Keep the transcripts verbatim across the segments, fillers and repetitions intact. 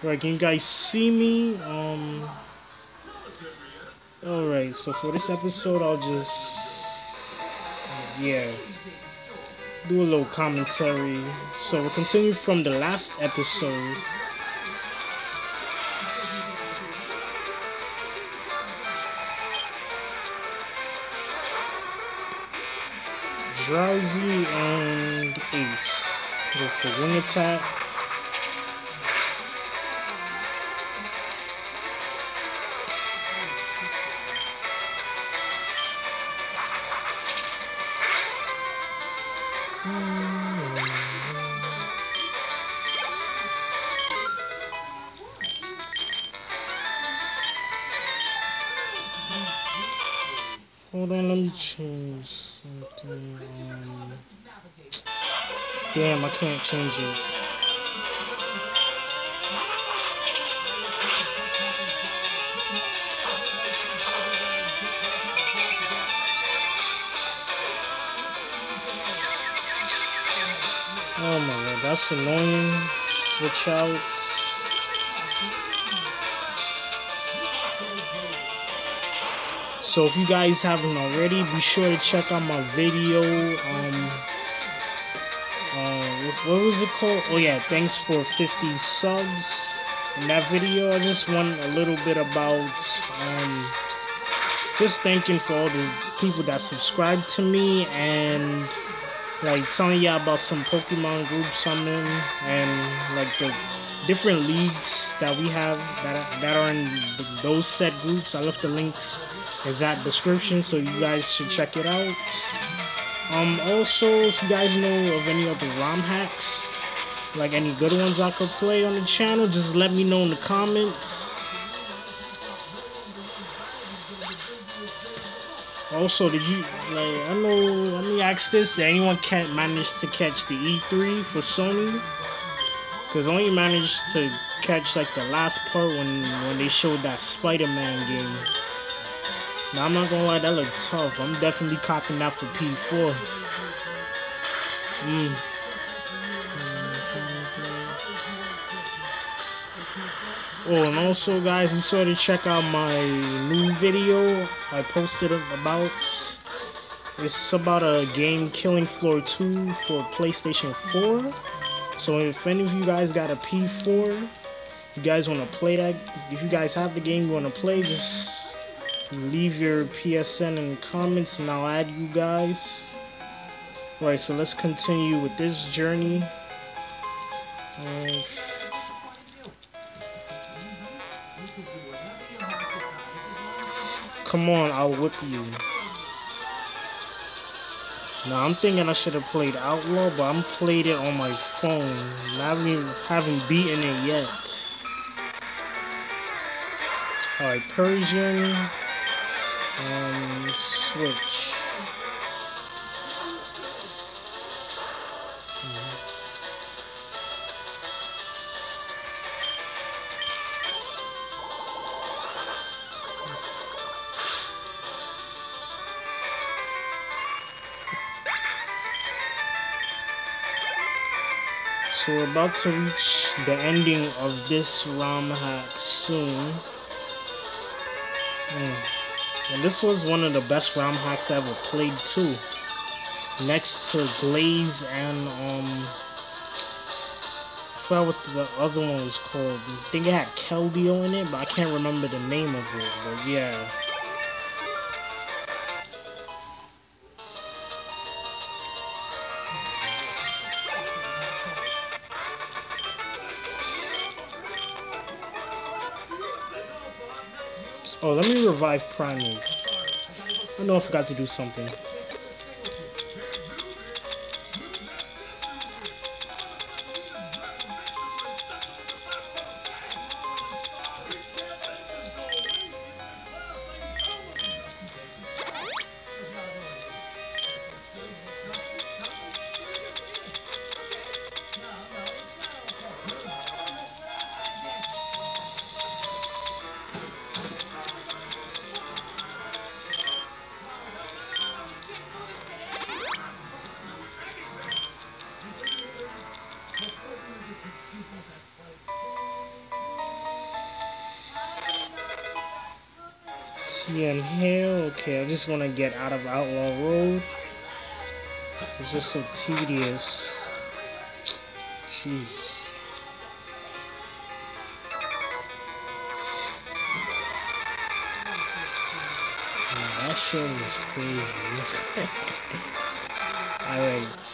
Right, can you guys see me? Um. Alright, so for this episode, I'll just, yeah, do a little commentary. So we'll continue from the last episode. Drowsy and Ace go for wing attack. Hold on, let me change something. Um, damn, I can't change it. Oh my god, that's annoying. Switch out. So if you guys haven't already, be sure to check out my video, um, uh, what was it called? Oh yeah, thanks for fifty subs. In that video, I just went a little bit about, um, just thanking for all the people that subscribed to me, and, like, telling y'all about some Pokemon groups I'm in, and, like, the different leagues that we have, that, that are in the, those set groups. I left the links in that description, so you guys should check it out. Um, also, if you guys know of any other ROM hacks, like any good ones I could play on the channel, just let me know in the comments. Also, did you, like, I know, let me ask this, did anyone can't manage to catch the E three for Sony? Because I only managed to catch, like, the last part when, when they showed that Spider-Man game. Now, I'm not gonna lie, that looked tough. I'm definitely copying that for P four. Mm. Oh, and also, guys, be sure to check out my new video I posted about. It's about a game, Killing Floor two, for PlayStation four. So, if any of you guys got a P four, you guys wanna play that, if you guys have the game you wanna play, just leave your P S N in the comments and I'll add you guys. Alright, so let's continue with this journey. Uh, come on, I'll whip you. Now, I'm thinking I should have played Outlaw, but I'm played it on my phone. And I haven't, even, haven't beaten it yet. Alright, Persian. Um, switch. So we're about to reach the ending of this ROM hack soon. Mm. And this was one of the best ROM hacks I ever played too. Next to Glaze and um, I forgot what the other one was called. I think it had Keldeo in it, but I can't remember the name of it. But yeah. Oh, let me revive Prime. I know I forgot to do something. Yeah, I'm here. Okay, I just want to get out of Outlaw Road. It's just so tedious. Jeez. That shit is crazy. Alright.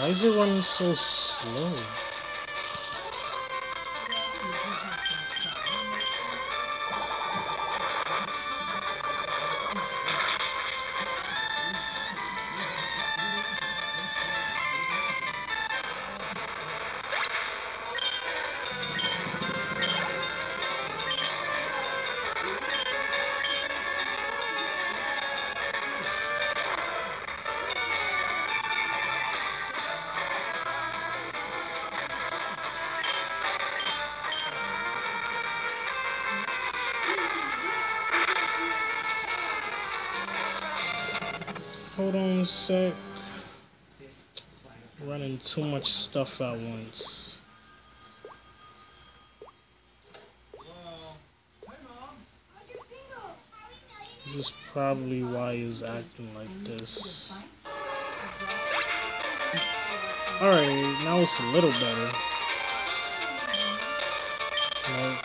Why is it running so slow? Hold on a sec. Running too much stuff at once. This is probably why he's acting like this. Alright, now it's a little better. Right.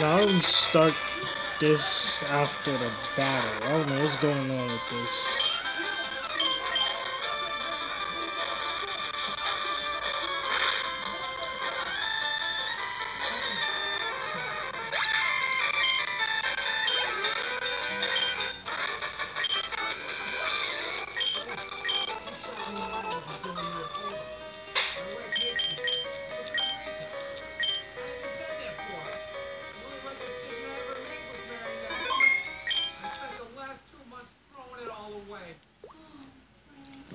Now we start this after the battle. I don't know what's going on with this.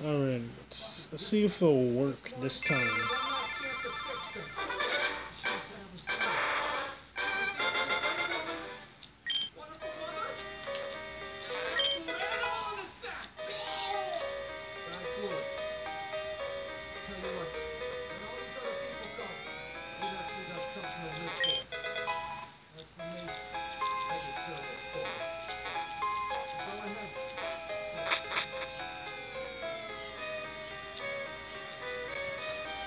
Alright, let's, let's see if it'll work this time.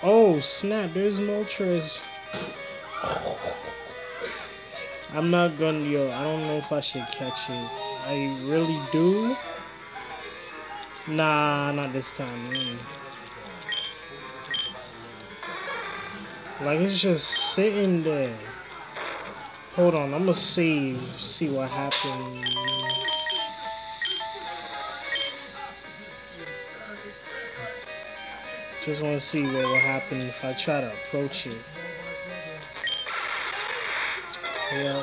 Oh snap, there's Moltres. I'm not gonna, yo, I don't know if I should catch it. I really do. Nah, not this time. Mm. Like, it's just sitting there. Hold on, I'm gonna save, see what happens. Just want to see what will happen if I try to approach it. Yeah.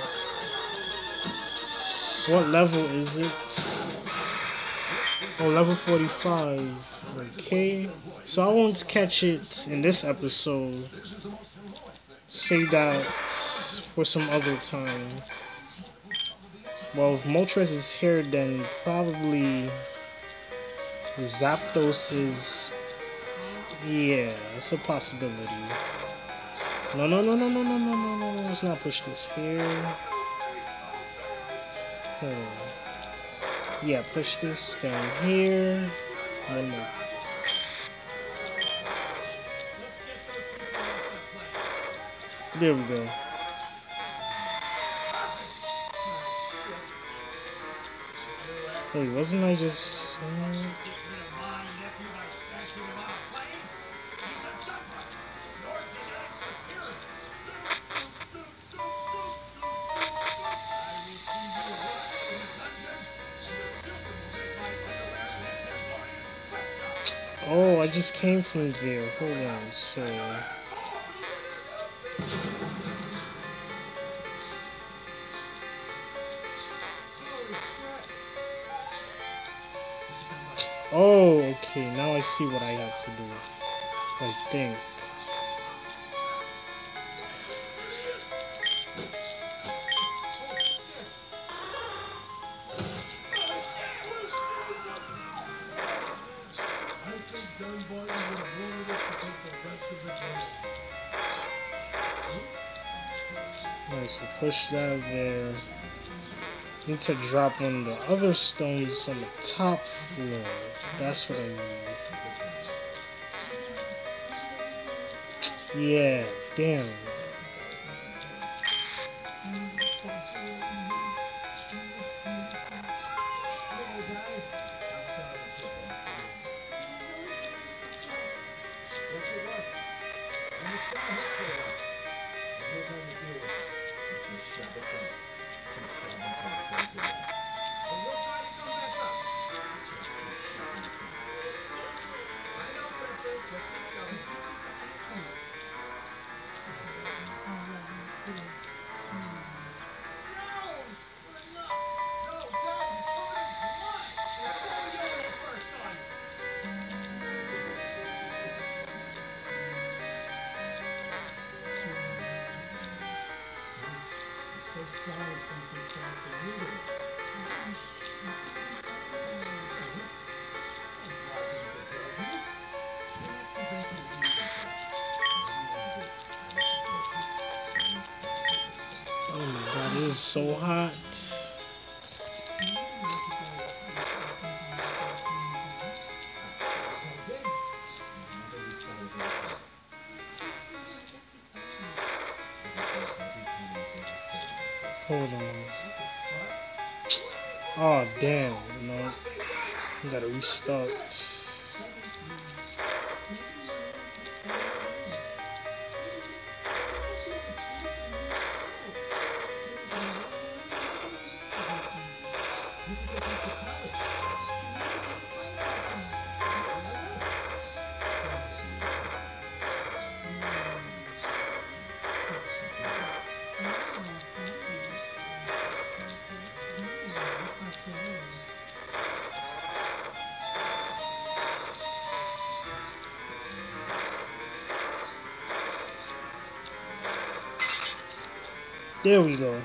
What level is it? Oh, level forty-five. Okay. So I won't catch it in this episode. Save that for some other time. Well, if Moltres is here, then probably Zapdos is... Yeah, it's a possibility. No, no, no, no, no, no, no, no, no, let's not push this here. Hmm. Yeah, push this down here. One more. There we go. Wait, wasn't I just... Uh... Oh, I just came from there. Hold on, so... Oh, okay, now I see what I have to do. I think. Alright, so push that there. Need to drop on the other stones on the top floor. That's what I mean. Yeah, damn. So hot. Hold on. Oh damn, you know, you gotta restart. There we go.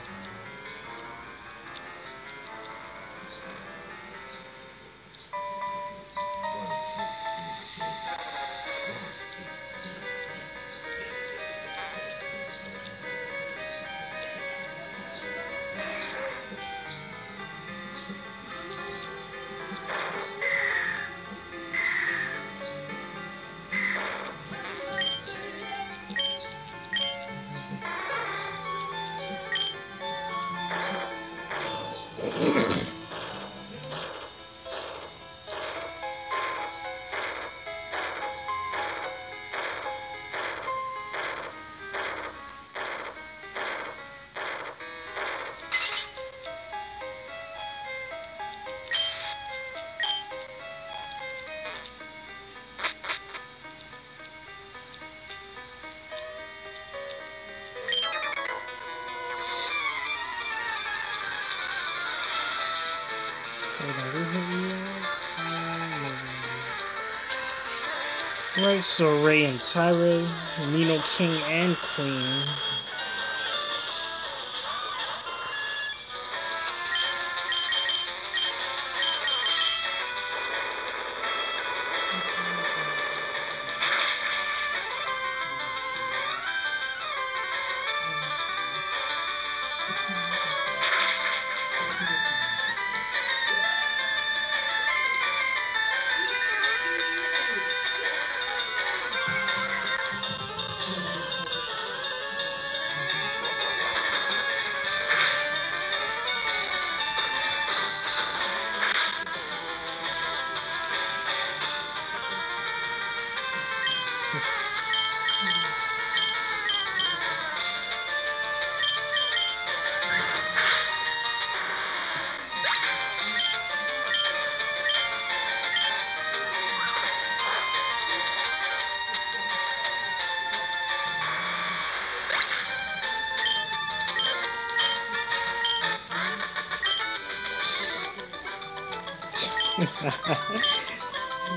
Alright, so Ray and Tyra, Nino King and Queen.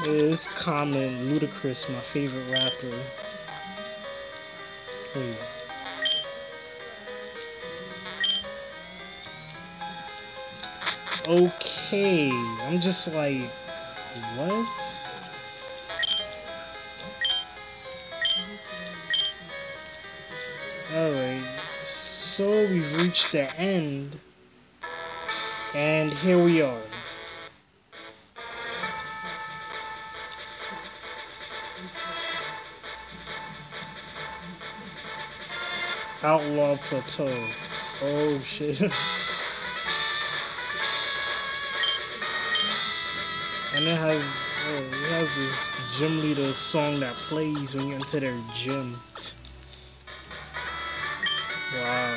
It's Common, Ludacris, my favorite rapper. Wait. Okay, I'm just like, what? Alright, so we've reached the end, and here we are. Outlaw Plateau. Oh shit. And it has, oh, it has this gym leader song that plays when you enter their gym. Wow.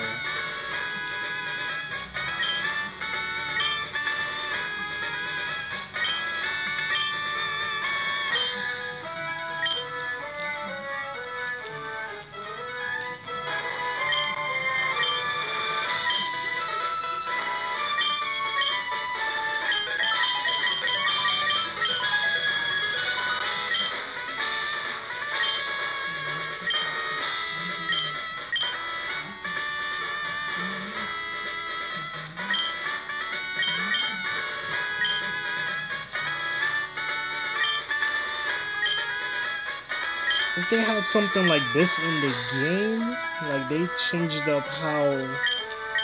If they had something like this in the game, like they changed up how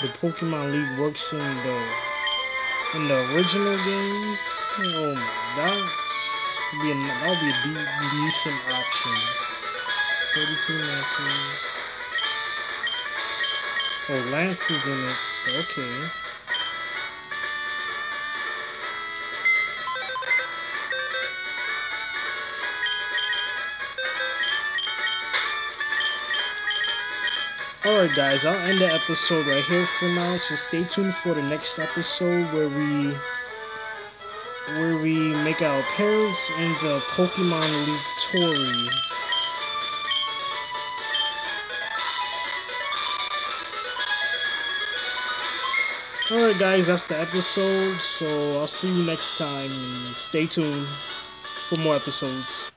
the Pokemon League works in the in the original games, oh my, that would be a, that would be a de decent option. thirty-two matches. Oh, Lance is in it. Okay. Alright guys, I'll end the episode right here for now, so stay tuned for the next episode where we where we make our appearance in the Pokemon League Tournament. Alright guys, that's the episode, so I'll see you next time. Stay tuned for more episodes.